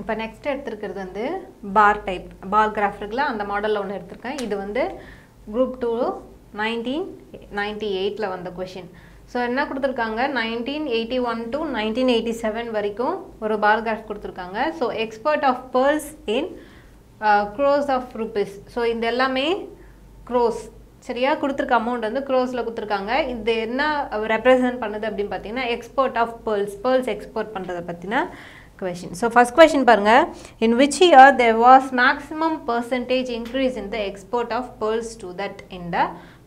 இப்போ நெக்ஸ்ட் எடுத்துக்கிறது வந்து பார் டைப் பார் கிராஃபிக்ல அந்த மாடல்ல ஒன்னு எடுத்துர்க்கேன். இது வந்து group 2 1998ல வந்த क्वेश्चन. சோ என்ன கொடுத்திருக்காங்க 1981 to 1987 வரைக்கும் ஒரு பார் கிராஃப் கொடுத்திருக்காங்க. So expert of pearls in crores of rupees. So இந்த எல்லாமே crores சரியா கொடுத்திருக்க amount வந்து crores ல கொடுத்திருக்காங்க. இது என்ன ரெப்ரசன்ட் பண்ணுது அப்படினு பாத்தீங்கன்னா export of pearls, pearls export பண்றத பத்தின question. So first question parunga, in which year there was maximum percentage increase in the export of pearls to that in the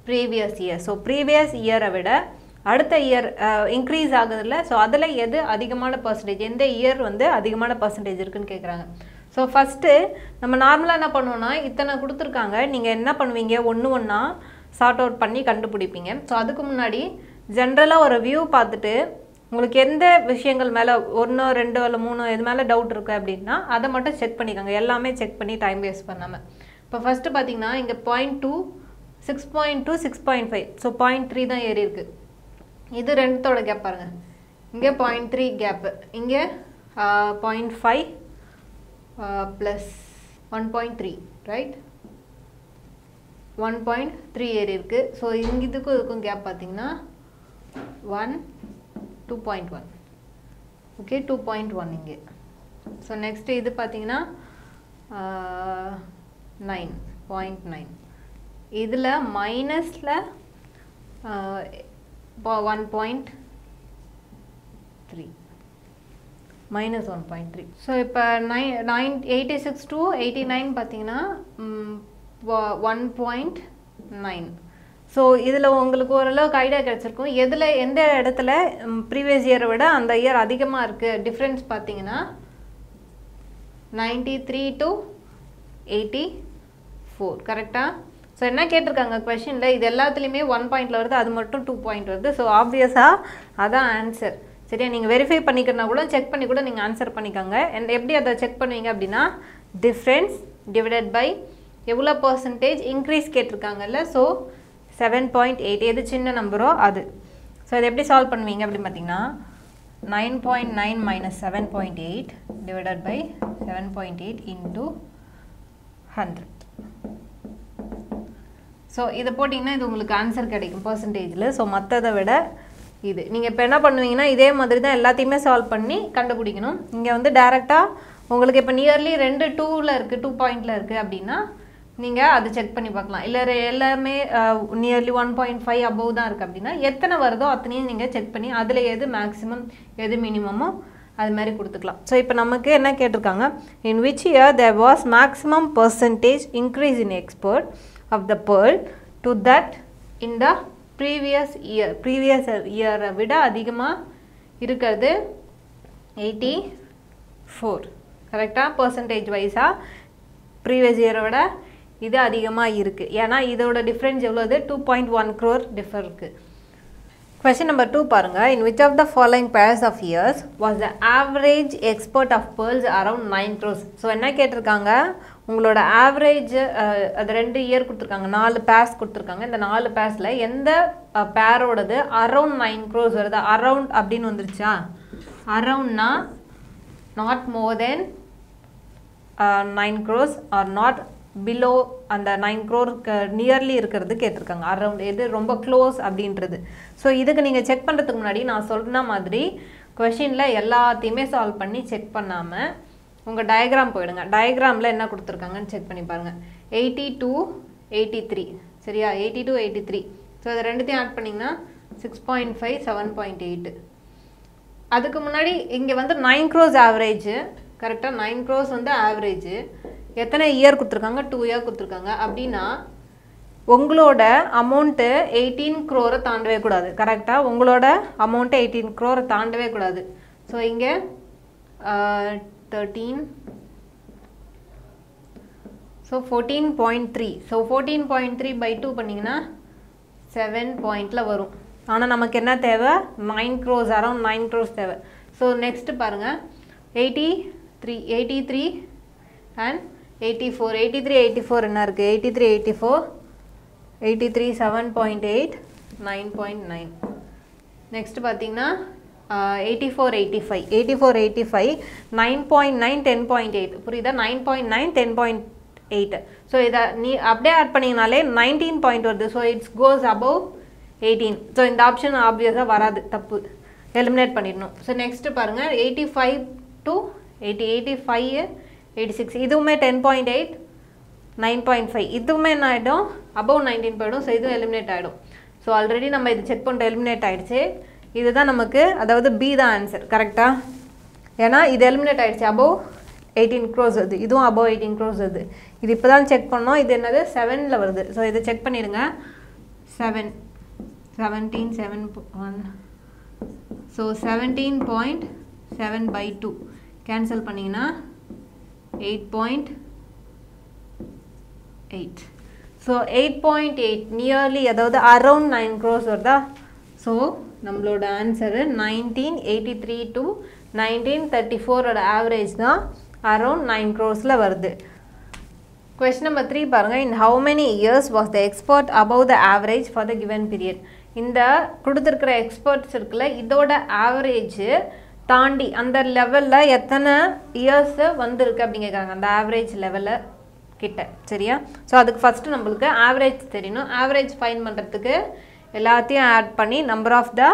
previous year. So previous year avida adutha year increase agadilla. So adala edu adhigamana percentage endha year vandu adhigamana percentage irukku nu kekranga. So first nama normally enna pannuona itana kuduthirukanga neenga enna pannuvinga onnu onna sort out panni kandupidipinga. So adukku munadi generally or view paathittu உங்களுக்கு எந்த விஷயங்கள் மேல 1 2 இல்ல 3 எது மேல doubt இருக்கு அப்படினா அத மட்டும் செக் பண்ணிக்கங்க. எல்லாமே செக் பண்ணி டைம் வேஸ்ட் பண்ணாம. இப்ப ஃபர்ஸ்ட் பாத்தீங்கன்னா இங்க 0.2 6.2 6.5 சோ 0.3 தான் ஏறி இருக்கு. இது ரெண்டத்தோட கேப் பாருங்க. இங்க 0.3 கேப், இங்க 0.5 1.3 ரைட் 1.3 ஏறி இருக்கு. சோ இங்க இதுக்கும் கேப் பாத்தீங்கன்னா 2.1 okay 2.1 inge. So next idu pathina 9.9 idla minus la 1.3 minus 1.3. so ipa 986 to 89 pathina 1.9. so இதுல உங்களுக்கு ஓரளவுக்கு ஐடியா கிடைச்சிருக்கும் எதுல எந்த இடத்துல previous year விட அந்த year அதிகமா இருக்கு டிஃபரன்ஸ் பாத்தீங்கன்னா 93 to 84 கரெக்ட்டா. சோ என்ன கேட்டிருக்காங்க क्वेश्चनல இது எல்லாத்துலயுமே 1 பாயிண்ட்ல வருது அது மட்டும் 2 பாயிண்ட் வருது. சோ obviously அதான் ஆன்சர். சரியா நீங்க வெரிஃபை பண்ணிக்கறனா கூட செக் பண்ணி கூட நீங்க ஆன்சர் பண்ணிக்கங்க. எப்படி அத செக் பண்ணுவீங்க அப்படினா டிஃபரன்ஸ் டிவைடட் பை எவ்வளவு परसेंटेज இன்கிரீஸ் கேட்டிருக்காங்கல. சோ 7.8 எது சின்ன நம்பரோ அது. சோ இத எப்படி சால்வ் பண்ணுவீங்க அப்படி பாத்தீங்கன்னா 9.9 - 7.8 / 7.8 * 100. சோ இத போடினா இது உங்களுக்கு ஆன்சர் கிடைக்கும் परसेंटेजல. சோ மத்தத விட இது நீங்க இப்ப என்ன பண்ணுவீங்கன்னா இதே மாதிரி தான் எல்லாத்தையுமே சால்வ் பண்ணி கண்டுபிடிக்கணும். இங்க வந்து डायरेक्टली உங்களுக்கு இப்ப நியர்லி 2.2 ல இருக்கு 2 பாயிண்ட்ல இருக்கு அப்படினா நீங்க அது செக் பண்ணி பார்க்கலாம். இல்ல எல்லாமே நியர்லி 1.5 அபவ் தான் இருக்கு அப்படினா எத்தனை வருதோ அத்தனையும் நீங்க செக் பண்ணி அதுல எது மேக்ஸिमम எது மினிமமோ அது மாதிரி கொடுத்துக்கலாம். சோ இப்போ நமக்கு என்ன கேட்டிருக்காங்க in which year there was maximum percentage increase in export of the pearl to that in the previous year. previous year விட அதிகமா இருக்குது 84 கரெக்ட்டா percentage வைஸா previous year விட இது அதிகமா இருக்கு. ஏனா இதோட டிஃபரன்ஸ் எவ்வளவு 2.1 crore differ இருக்கு. क्वेश्चन नंबर 2 பாருங்க. In which of the following pairs of years was the average export of pearls around 9 crores. So என்ன கேட்டிருக்காங்க உங்களோட average அது ரெண்டு இயர் கொடுத்திருக்காங்க 4 pairs கொடுத்திருக்காங்க. இந்த 4 pairsல எந்த pairோடது around 9 crores வருது. around அப்படினு வந்துருச்சா aroundனா not more than 9 crores or not below அந்த 9 crore நியர்லி இருக்குறது கேட்டிருக்காங்க. அரவுண்ட் எது ரொம்ப க்ளோஸ் அப்படின்றது. சோ இதுக்கு நீங்க செக் பண்றதுக்கு முன்னாடி நான் சொன்ன மாதிரி क्वेश्चनல எல்லாத்தையுமே சால்வ் பண்ணி செக் பண்ணாம உங்க டயகிராம் போய்டுங்க. டயகிராம்ல என்ன கொடுத்திருக்காங்கன்னு செக் பண்ணி பாருங்க. 82 83 சரியா 82 83 சோ இது ரெண்டுத்தையும் ஆட் பண்ணீங்கன்னா 6.5 7.8. அதுக்கு முன்னாடி இங்க வந்து 9 crores average கரெக்ட்டா 9 crores வந்து average எத்தனை இயர் குடுத்துருக்காங்க 2 இயர் குடுத்துருக்காங்க அப்படினா உங்களோட அமௌண்ட் 18 crore தாண்டவே கூடாது கரெக்ட்டா. உங்களோட அமௌண்ட் 18 crore தாண்டவே கூடாது. சோ இங்க 13 சோ 14.3 சோ 14.3 / 2 பண்ணீங்கனா 7 பாயிண்ட்ல வரும். ஆனா நமக்கு என்ன தேவை 9 crores அரவுண்ட் 9 crores தேவை. சோ நெக்ஸ்ட் பாருங்க 83 and 84 83 84 என்ன இருக்கு 83 84 83 7.8 9.9. நெக்ஸ்ட் பாத்தீங்கன்னா 8485 9.9 10.8 புரியுதா 9.9 10.8 so இத நீ அப்படியே ஆட் பண்ணீங்கனாலே 19 வருது so it goes above 18 so இந்த ஆப்ஷன் obviously வராது தப்பு eliminate பண்ணிடணும் so next பாருங்க 85 to 80 85 86 இதுமே 10.8 9.5 இதுமே என்ன ஆயிடும் above 19 போய்டும் so இது eliminate ஆயிடும் so already நம்ம இது செக் பண்ணிட்டு eliminate ஆயிடுச்சு This is நமக்கு அதாவது B தான் ஆன்சர் கரெக்ட்டா ஏனா இது எலிமினேட் ஆயிடுச்சு above 18 crores வருது இதுவும் above 18 crores வருது இது இப்பதான் செக் பண்ணோம் இது என்னது 7 ல வருது சோ இத செக் பண்ணிடுங்க 7 17 7.1 so 17.7/2 கேன்சல் பண்ணீங்கனா 8.8 so 8.8 nearly அதாவது around 9 crores வருதா so நம்மளோட ஆன்சர் 1983 to 1934 ஓட ஆவரேஜ் தான் அரௌண்ட் 9 crores வருது क्वेश्चन नंबर 3 பாருங்க in how many years was the export above the average for the given period இந்த கொடுத்திருக்கிற எக்ஸ்போர்ட்ஸ் இருக்குல இதோட ஆவரேஜ் தாண்டி அந்த லெவல்ல எத்தனை years வந்திருக்கு அப்படி கேக்குறாங்க அந்த ஆவரேஜ் லெவல்ல கிட்ட சரியா சோ அதுக்கு ஃபர்ஸ்ட் நமக்கு ஆவரேஜ் தெரியணும் ஆவரேஜ் ஃபைண்ட் பண்றதுக்கு எல்லாத்தையும் ஆட் பண்ணி number of the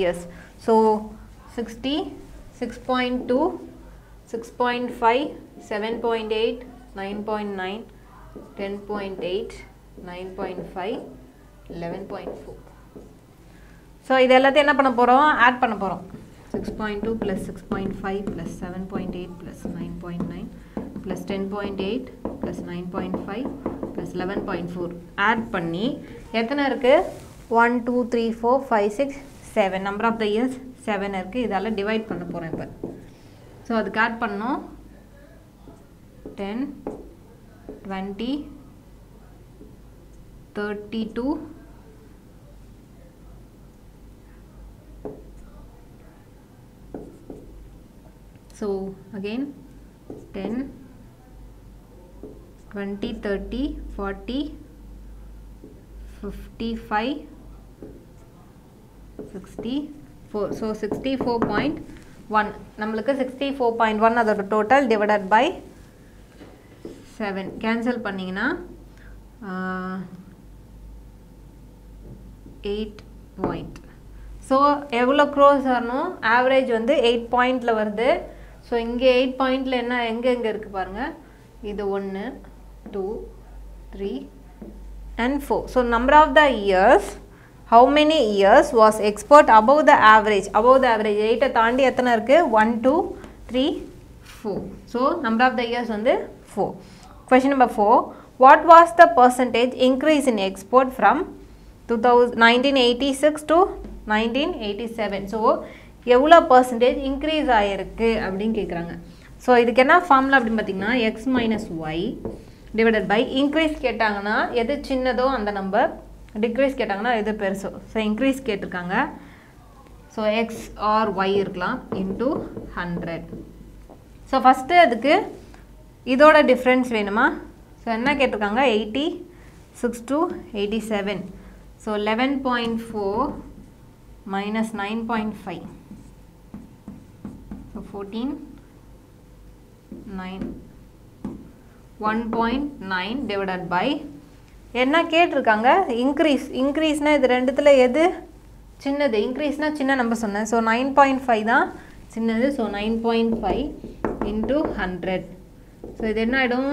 years so 60 6.2 6.5 7.8 9.9 10.8 9.5 11.4 so இது எல்லாத்தையும் என்ன பண்ண போறோம் ஆட் பண்ண போறோம் 6.2 plus 6.5 plus 7.8 plus 9.9 plus 10.8 plus 9.5 plus 11.4 add பண்ணி எத்தனை இருக்கு 1 2 3 4 5 6 7 number of the years 7 இருக்கு இதால divide பண்ண போறேன் இப்ப சோ அதுக்கு ஆட் பண்ணோம் 10 20 32 so again 10 20 30 40 55 64 so 64.1 நம்மளுக்கு 64.1 அதோட total divided by 7 cancel பண்ணீங்கனா 8 point so எவ்வளவு crores வரணும் average வந்து 8 pointல வருது so இங்க 8 pointல என்ன எங்க எங்க இருக்கு பாருங்க இது 1 2 3 and 4 so number of the years how many years was export above the average 8 தாண்டி எத்தனை இருக்கு 1 2 3 4 so number of the years வந்து 4 question number 4 what was the percentage increase in export from 1986 to 1987 so எவ்வளவு percentage increase ஆயிருக்கு அப்படிን கேக்குறாங்க so இதுக்கு என்ன formula அப்படி பாத்தீங்கன்னா x - y divided by increase கேட்டாங்கனா எது சின்னதோ அந்த நம்பர் decrease கேட்டாங்கனா எது பெருசோ so increase கேட்டிருக்காங்க so x or y இருக்கலாம் into 100 so first அதுக்கு இதோட டிஃபரன்ஸ் வேணுமா so என்ன கேட்டிருக்காங்க 86 to 87 so 11.4 - 9.5 so 1.9 divided by என்ன கேட்டிருக்காங்க increase increaseனா இது ரெண்டுத்துல எது சின்னது increaseனா சின்ன நம்பர் சொன்னேன் so 9.5 தான் சின்னது so 9.5 into 100 so இது என்ன ஆயிடும்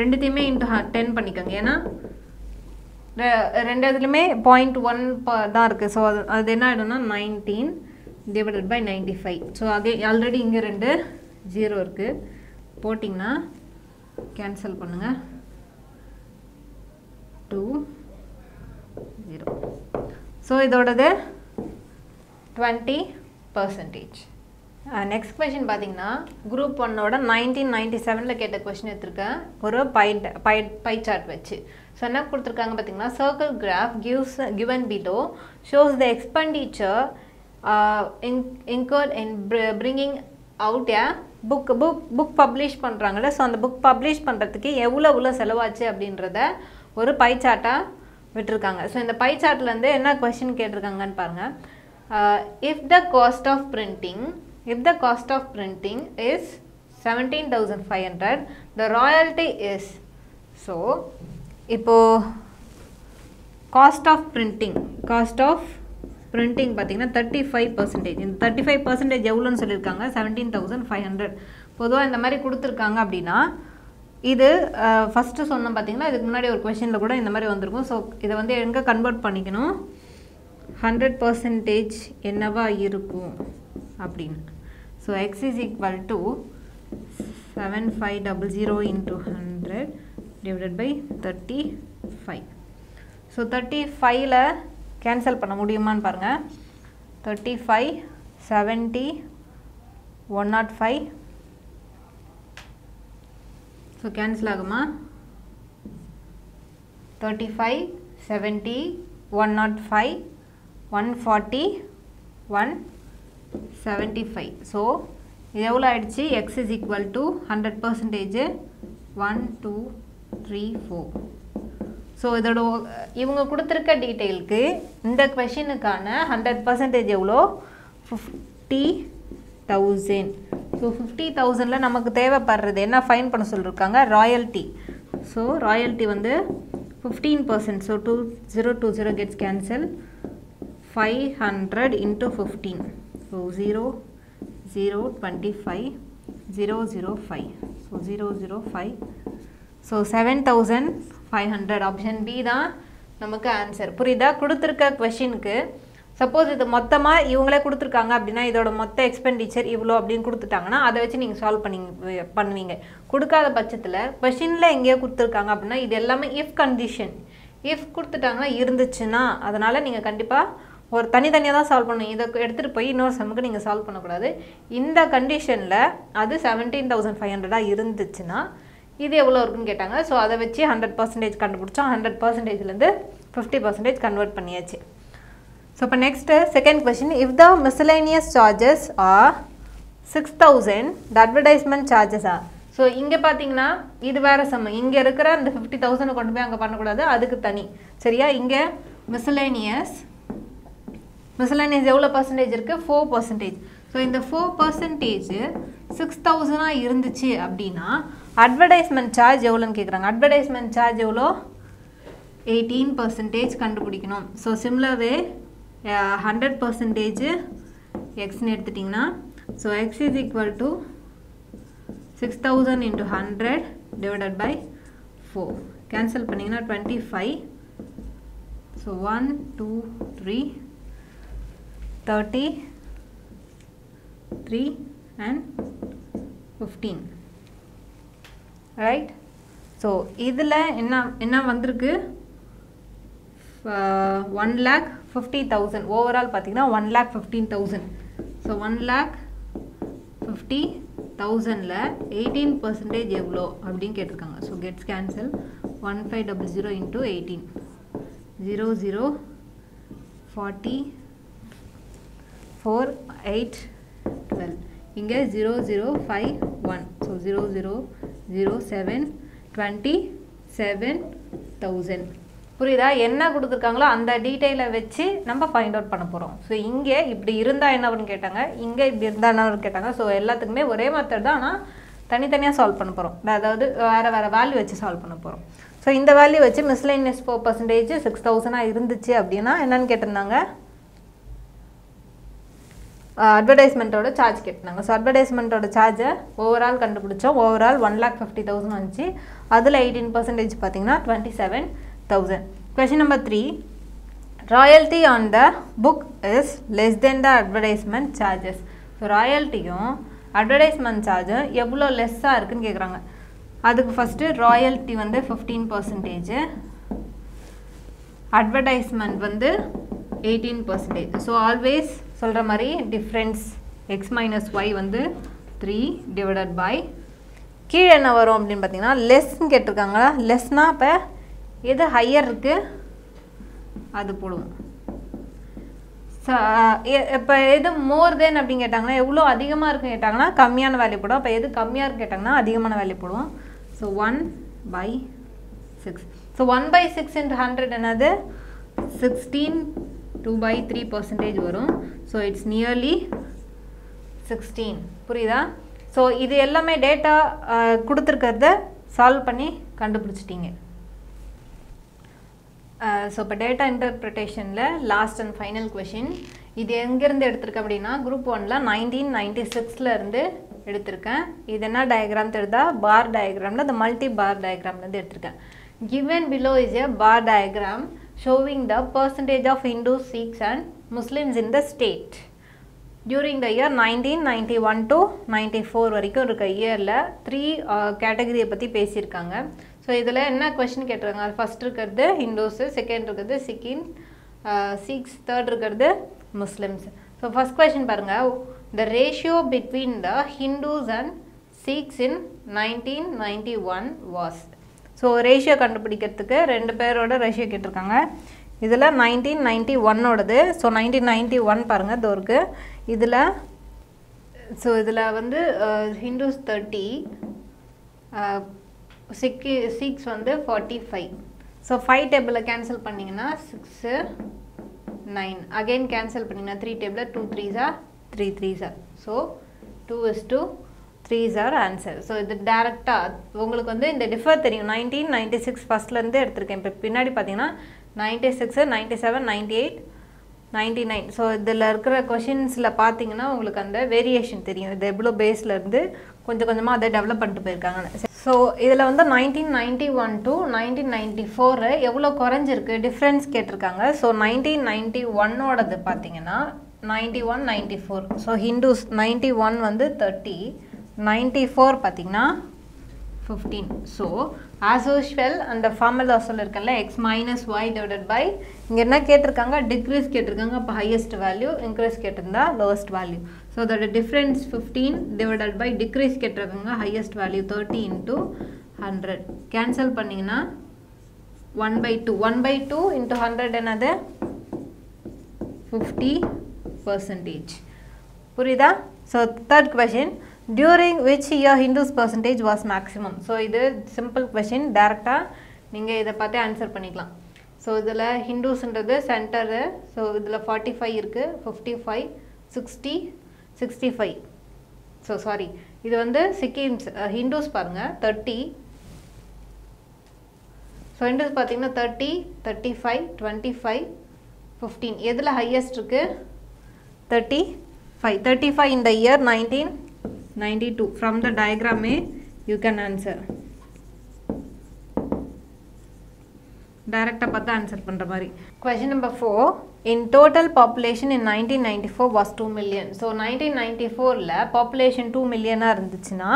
ரெண்டுதீமே into 10 பண்ணிக்கங்க ஏனா ரெண்டுதுலயே 0.1 தான் இருக்கு so அது என்ன ஆயிடும்னா 19 divided by 95 so again already இங்க ரெண்டு 0 இருக்கு போட்டிங்கனா கேன்சல் பண்ணுங்க 20 சோ இதோடது 20% next question பாத்தீங்கன்னா group 1 ஓட 1997 ல கேட்ட क्वेश्चन எடுத்துர்க்கேன் ஒரு pie chart வெச்சு சோ என்ன கொடுத்திருக்காங்க பாத்தீங்கன்னா circle graph given below shows the expenditure incurred in bringing out a book publish பண்றாங்கல சோ அந்த book publish பண்றதுக்கு எவ்வளவு செலவாச்சு அப்படின்றத ஒரு பை சார்ட்டா விட்டுருக்காங்க சோ இந்த பை சார்ட்ல இருந்து என்ன क्वेश्चन கேட்டிருக்காங்கன்னு பாருங்க if the cost of printing is 17,500, the royalty is, so ipo cost of printing 35%, in 35% எவ்வளவு ன்னு சொல்லிருக்காங்க 17,500. பொதுவா இந்த மாதிரி கொடுத்திருக்காங்க அப்படினா இது ஃபர்ஸ்ட் சொன்ன பாத்தீங்கன்னா இதுக்கு முன்னாடி ஒரு क्वेश्चनல கூட இந்த மாதிரி வந்திருக்கும். சோ இத வந்து எங்க கன்வர்ட் பண்ணிக்கணும் 100% என்னவா இருக்கும் அப்படினு. So x = 7500 into 100 divided by 35. So 35 la cancel பண்ண முடியுமான்னு பாருங்க. 35 70 105 so cancel ஆகுமா 35 70 105 140 175. So எவ்வளவு ஆயிடுச்சு x = 100% 1234. So இதோட இவங்க கொடுத்திருக்க டீடைல்க்கு இந்த क्वेश्चनக்கான 100% எவ்வளவு 50000. So 50000 ல நமக்கு தேவைப்படுறது என்ன ஃபைன் பண்ண சொல்லிருக்காங்க ராயல்டி. So ராயல்டி வந்து 15%. So 2020 gets cancel 500 into 15. So 0 0 25 005. So 005. So 7500 option B தான் நமக்கு ஆன்சர். புரியுதா கொடுத்திருக்க क्वेश्चनக்கு? சப்போஸ் இது மொத்தமா இவங்களே கொடுத்திருக்காங்க அப்படினா இதோட மொத்த எக்ஸ்பெண்டிச்சர் இவ்ளோ அப்படினு கொடுத்துட்டாங்கனா அதை வச்சு நீங்க சால்வ் பண்ணுவீங்க. கொடுக்காத பட்சத்துல क्वेश्चनல எங்கயோ கொடுத்திருக்காங்க அப்படினா இது எல்லாமே if condition. If கொடுத்துட்டாங்கனா இருந்துச்சுனா அதனால நீங்க கண்டிப்பா ஒரு தனித்தனியா தான் சால்வ் பண்ணணும். இத எடுத்துட்டு போய் இன்னொரு சம்க்கு நீங்க சால்வ் பண்ண கூடாது. இந்த கண்டிஷன்ல அது 17500 ஆ இருந்துச்சுனா இது எவ்வளவு இருக்குன்னு கேட்டாங்க. சோ அத வெச்சு 100% கண்டுபிடிச்சோம். 100% ல இருந்து 50% கன்வர்ட் பண்ணியாச்சு. சோ இப்ப next second question, if the miscellaneous charges are 6000, the advertisement charges are. So இங்க பாத்தீங்கன்னா இது வேற சம். இங்க இருக்குற அந்த 50000 கொண்டு போய் அங்க பண்ண கூடாது, அதுக்கு தனி. சரியா? இங்க miscellaneous எவ்வளவு percentage இருக்கு 4%. So இந்த 4% 6000 ஆ இருந்துச்சு அப்படினா advertisement charge எவ்வளவுன்னு கேக்குறாங்க. advertisement charge எவ்வளவு 18% கண்டுபிடிக்கணும். so similar way 100% x ன்னு எடுத்துட்டீங்கனா so x = 6000 into 100 divided by 4. cancel பண்ணீங்கனா 25. so 1 2 3 30 3 and 15. Right? So idla enna vandirukku 1,50,000 overall pathina 1,15,000. So 1,50,000 la 18% evlo appdin ketirukanga. So gets cancel 1500 into 18 00 40 4 8 12. இங்கே 0051. so 0007 27000. புரியுதா? என்ன கொடுத்திருக்காங்களோ அந்த டீடைல வச்சு நம்ம ஃபைண்ட் அவுட் பண்ண போறோம். சோ இங்க இப்படி இருந்தா என்னவன்னு கேட்டாங்க, இங்க இப்படி இருந்தா என்னவன்னு கேட்டாங்க. சோ எல்லாத்துக்குமே ஒரே மெத்தட் தான், ஆனா தனித்தனியா சால்வ் பண்ண போறோம். அதாவது வேற வேற வேல்யூ வச்சு சால்வ் பண்ண போறோம். சோ இந்த வேல்யூ வச்சு மிஸ்லைனியஸ் 4% 6000 ஆ இருந்துச்சு அப்படினா என்னன்னு கேட்டிருந்தாங்க, அட்வர்டைஸ்மென்ட்டோட சார்ஜ் கேட்டாங்க. ஸோ அட்வர்டைஸ்மென்ட்டோட சார்ஜை ஓவரால் கண்டுபிடிச்சோம். ஓவரால் 1,50,000 வந்துச்சு. அதில் 18% பார்த்தீங்கன்னா 27,000. Question number 3, royalty on the book is less than the advertisement charges. So ராயல்ட்டியும் அட்வர்டைஸ்மெண்ட் சார்ஜும் எவ்வளோ லெஸ்ஸாக இருக்குன்னு கேட்குறாங்க. அதுக்கு ஃபஸ்ட்டு ராயல்ட்டி வந்து 15%, அட்வர்டைஸ்மெண்ட் வந்து 18%. ஸோ ஆல்வேஸ் சொல்ற மாதிரி டிஃபரன்ஸ் x - y வந்து 3 / கீழ என்ன வரும் அப்படினு பாத்தீங்கன்னா லெஸ் ன்னு கேட்டிருக்காங்க. லெஸ்னா அப்ப எது ஹையர் இருக்கு அது போடுவோம். இப்ப எது மோர் தென் அப்படி கேட்டாங்கன்னா எவ்வளவு அதிகமா இருக்கு கேட்டாங்கன்னா கம்மியான வேல்யூ போடுவோம். அப்ப எது கம்மியா இருக்கு கேட்டாங்கன்னா அதிகமான வேல்யூ போடுவோம். சோ 1/6. சோ 1/6 * 100 என்னது 16 2/3% வரும். So it's nearly 16. புரியுதா? So இது எல்லாமே டேட்டா கொடுத்திருக்கிறத சால்வ் பண்ணி கண்டுபிடிச்சிட்டீங்க. So இப்போ டேட்டா இன்டர்பிரேஷன்ல லாஸ்ட் அண்ட் ஃபைனல் क्वेश्चन. இது எங்க இருந்து எடுத்துர்க்க அப்படினா குரூப் 1ல 1996 ல இருந்து எடுத்துர்க்கேன். இது என்ன டயகிராம் தெரியுதா? பார் டயகிராம்ல the multi bar diagram ல இருந்து எடுத்துர்க்கேன். Given below is a bar diagram showing the percentage of Hindus, Sikhs and Muslims in the state. During the year 1991 to 94 வரைக்கும் இருக்க இயர்ல 3 கேட்டகரியை பத்தி பேசிருக்காங்க. So இதல என்ன क्वेश्चन கேட்றாங்க? ஃபர்ஸ்ட் இருக்குது Hindus, செகண்ட் இருக்குது Sikhs, third இருக்குது Muslims. So first question பாருங்க, the ratio between the Hindus and Sikhs in 1991 was. So ratio கண்டுபிடிக்கிறதுக்கு ரெண்டு பேரோட ratio கேட்டிருக்காங்க. இதுல 1991 ஓடது. So 1991 பாருங்க தோருக்கு. இதுல so இதுல வந்து Hindus 30, Sikhs வந்து 45. So 5 table cancel பண்ணீங்கன்னா 6 9, again cancel பண்ணீங்கன்னா 3 table 2 3s are 3 3s are, so 2:3 are answer. So இது டைரக்ட்டா உங்களுக்கு வந்து இந்த டிஃபர் தெரியும். 1996 ஃபர்ஸ்ட்ல இருந்து எடுத்துர்க்கேன். இப்போ பின்னாடி பாத்தீங்கன்னா 96 97 98 99. So இதல இருக்கிற क्वेश्चंसல பாத்தீங்கன்னா உங்களுக்கு அந்த வேரியேஷன் தெரியும். இது எவ்ளோ பேஸ்ல இருந்து கொஞ்சம் கொஞ்சமா அதை டெவலப் பண்ணிட்டு போயிருக்காங்க. So இதல வந்து 1991 to 1994 எவ்ளோ குறஞ்சிருக்கு டிஃபரன்ஸ் கேட்டிருக்காங்க. So 1991 ஓடது பாத்தீங்கன்னா 91 94. So Hindus 91 வந்து 30, 94 பாத்தீங்கன்னா 15. So as usual and the formula சொல்லிருக்கேன்ல x minus y divided by இங்க என்ன கேட்டிருக்காங்க decrease கேட்டிருக்காங்க. அப்ப highest value, increase கேட்டிருந்தா lowest value. So that the difference 15 divided by decrease கேட்டிருக்காங்க highest value 30 into 100. Cancel பண்ணீங்கன்னா 1/2. 1/2 into 100 என்னது 50%. புரியுதா? So third question, during which year Hindus percentage was maximum? So இது simple question, directly நீங்க இத பார்த்து answer பண்ணிக்கலாம். So இதுல Hindusன்றது சென்டர். So இதுல 45 இருக்கு, 55, 60, 65. So sorry, இது வந்து Sikhs, Hindus பாருங்க 30. So Hindus பாத்தீங்கன்னா 30, 35, 25, 15. எதுல ஹையஸ்ட் இருக்கு? 35. 35 in the year 1992. From the diagram you can answer. Direct up answer pandra mari. Question number 4, in total population in 1994 was 2 million. So 1994 la population 2 million ah irunduchina,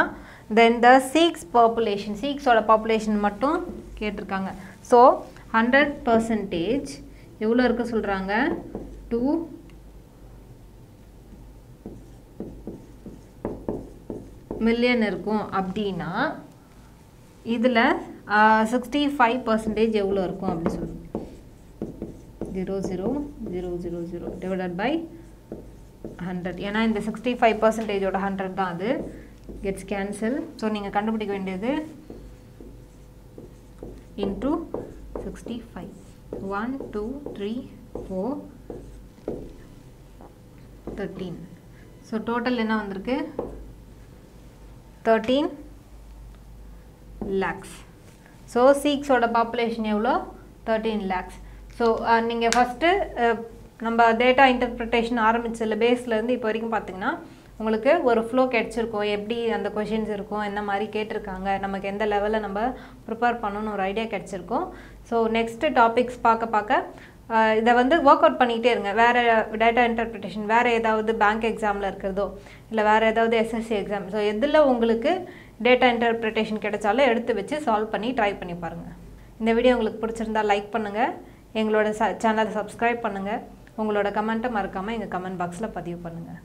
then the Sikhs oda population mattum ketirukanga. So 100% evlo irukku solranga 2 million இருக்கும். அப்படினா இதுல 65% எவ்வளவு இருக்கும் அப்படி சொல்லுங்க. 0.0000 divided by 100. ஏனா இந்த 65% ஓட 100 தான் அது. Gets cancel. சோ நீங்க கண்டுபிடிக்க வேண்டியது into 65. 1 2 3 4 13. சோ டோட்டல் என்ன வந்திருக்கு? 13 lakhs. So Sikhs oda population evlo 13 lakhs. So ninga first நம்ம data interpretation ஆரம்பிச்சல பேஸ்ல இருந்து இப்ப வரைக்கும் பாத்தீங்கன்னா உங்களுக்கு ஒரு flow கேட்ச்சிருக்கும். எப்படி அந்த क्वेश्चंस இருக்கும், என்ன மாதிரி கேட்டிருக்காங்க, நமக்கு எந்த லெவல்ல நம்ம ப்ரிப்பேர் பண்ணனும் ஒரு ஐடியா கேட்ச்சிருக்கும். So next topics பார்க்க இத வந்து வொர்க் அவுட் பண்ணிட்டே இருங்க. வேற data interpretation, வேற ஏதாவது bank exam ல இருக்குதோ இல்ல வேற ஏதாவது SSC exam, சோ எதில உங்களுக்கு data interpretation கிடைச்சால எடுத்து வச்சு சால்வ் பண்ணி ட்ரை பண்ணி பாருங்க. இந்த வீடியோ உங்களுக்கு பிடிச்சிருந்தா லைக் பண்ணுங்க, எங்களோட சேனலை Subscribe பண்ணுங்க, உங்களோட கமெண்ட்ட மறக்காம எங்க கமெண்ட் பாக்ஸ்ல பதிவு பண்ணுங்க.